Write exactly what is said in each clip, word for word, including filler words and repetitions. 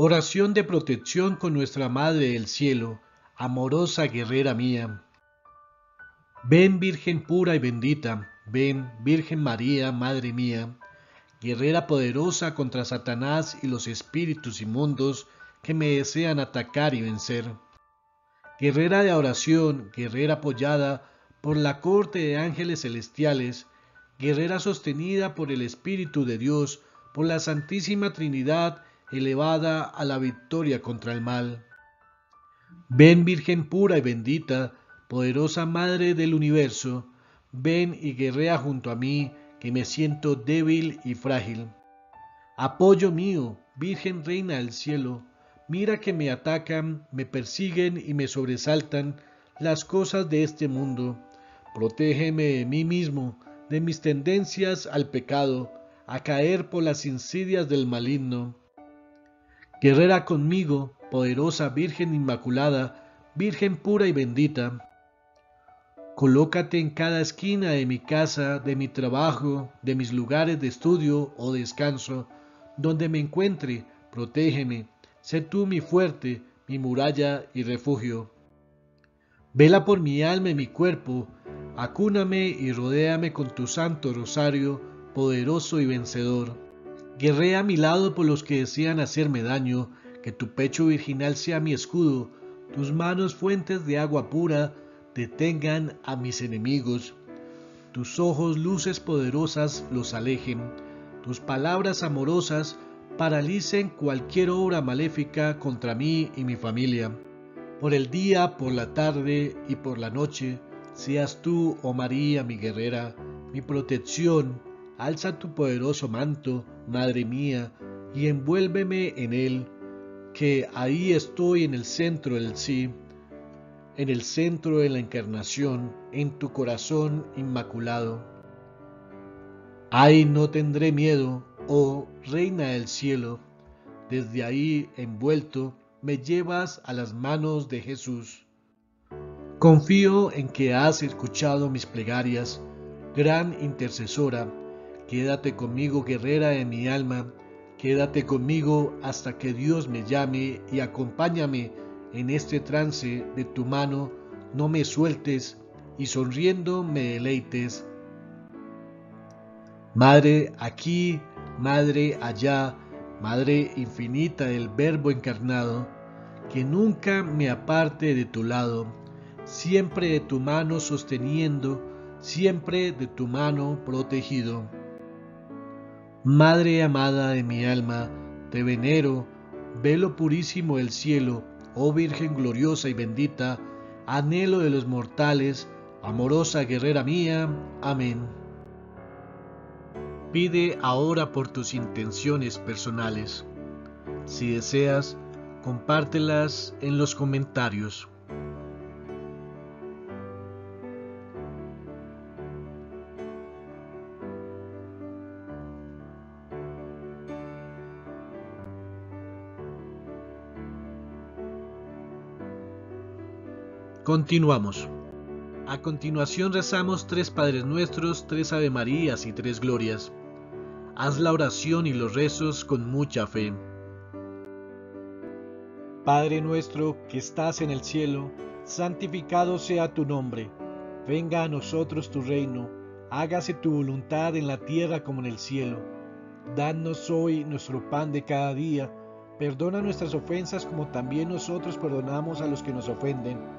Oración de protección con nuestra Madre del Cielo, amorosa guerrera mía. Ven, Virgen pura y bendita, ven, Virgen María, Madre mía, guerrera poderosa contra Satanás y los espíritus inmundos que me desean atacar y vencer. Guerrera de oración, guerrera apoyada por la corte de ángeles celestiales, guerrera sostenida por el Espíritu de Dios, por la Santísima Trinidad, elevada a la victoria contra el mal. Ven, Virgen pura y bendita, poderosa Madre del Universo, ven y guerrea junto a mí, que me siento débil y frágil. Apoyo mío, Virgen Reina del Cielo, mira que me atacan, me persiguen y me sobresaltan las cosas de este mundo. Protégeme de mí mismo, de mis tendencias al pecado, a caer por las insidias del maligno. Guerrera conmigo, poderosa Virgen Inmaculada, Virgen pura y bendita. Colócate en cada esquina de mi casa, de mi trabajo, de mis lugares de estudio o descanso, donde me encuentre, protégeme, sé tú mi fuerte, mi muralla y refugio. Vela por mi alma y mi cuerpo, acúname y rodéame con tu santo rosario, poderoso y vencedor. Guerrea a mi lado por los que desean hacerme daño, que tu pecho virginal sea mi escudo, tus manos fuentes de agua pura, detengan a mis enemigos. Tus ojos luces poderosas los alejen, tus palabras amorosas paralicen cualquier obra maléfica contra mí y mi familia. Por el día, por la tarde y por la noche, seas tú, oh María, mi guerrera, mi protección. Alza tu poderoso manto, Madre mía, y envuélveme en él, que ahí estoy en el centro del sí, en el centro de la encarnación, en tu corazón inmaculado. Ay, no tendré miedo, oh Reina del Cielo, desde ahí envuelto me llevas a las manos de Jesús. Confío en que has escuchado mis plegarias, gran intercesora, quédate conmigo, guerrera de mi alma, quédate conmigo hasta que Dios me llame y acompáñame en este trance de tu mano, no me sueltes y sonriendo me deleites. Madre aquí, Madre allá, Madre infinita del Verbo encarnado, que nunca me aparte de tu lado, siempre de tu mano sosteniendo, siempre de tu mano protegido. Madre amada de mi alma, te venero, velo purísimo del cielo, oh Virgen gloriosa y bendita, anhelo de los mortales, amorosa guerrera mía. Amén. Pide ahora por tus intenciones personales. Si deseas, compártelas en los comentarios. Continuamos. A continuación rezamos tres Padres Nuestros, tres Ave Marías y tres Glorias. Haz la oración y los rezos con mucha fe. Padre nuestro que estás en el cielo, santificado sea tu nombre. Venga a nosotros tu reino, hágase tu voluntad en la tierra como en el cielo. Danos hoy nuestro pan de cada día. Perdona nuestras ofensas como también nosotros perdonamos a los que nos ofenden.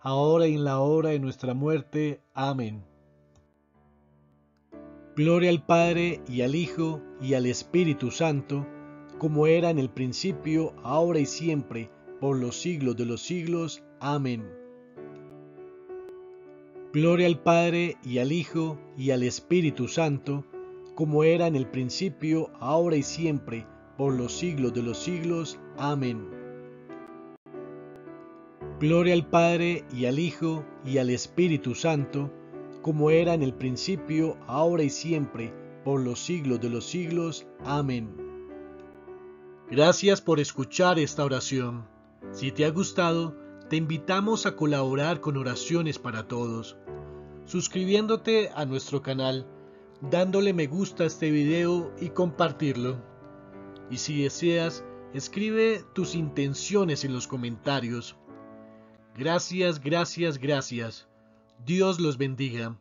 ahora y en la hora de nuestra muerte. Amén. Gloria al Padre, y al Hijo, y al Espíritu Santo, como era en el principio, ahora y siempre, por los siglos de los siglos. Amén. Gloria al Padre, y al Hijo, y al Espíritu Santo, como era en el principio, ahora y siempre, por los siglos de los siglos. Amén. Gloria al Padre, y al Hijo, y al Espíritu Santo, como era en el principio, ahora y siempre, por los siglos de los siglos. Amén. Gracias por escuchar esta oración. Si te ha gustado, te invitamos a colaborar con Oraciones para Todos, suscribiéndote a nuestro canal, dándole me gusta a este video y compartirlo. Y si deseas, escribe tus intenciones en los comentarios. Gracias, gracias, gracias. Dios los bendiga.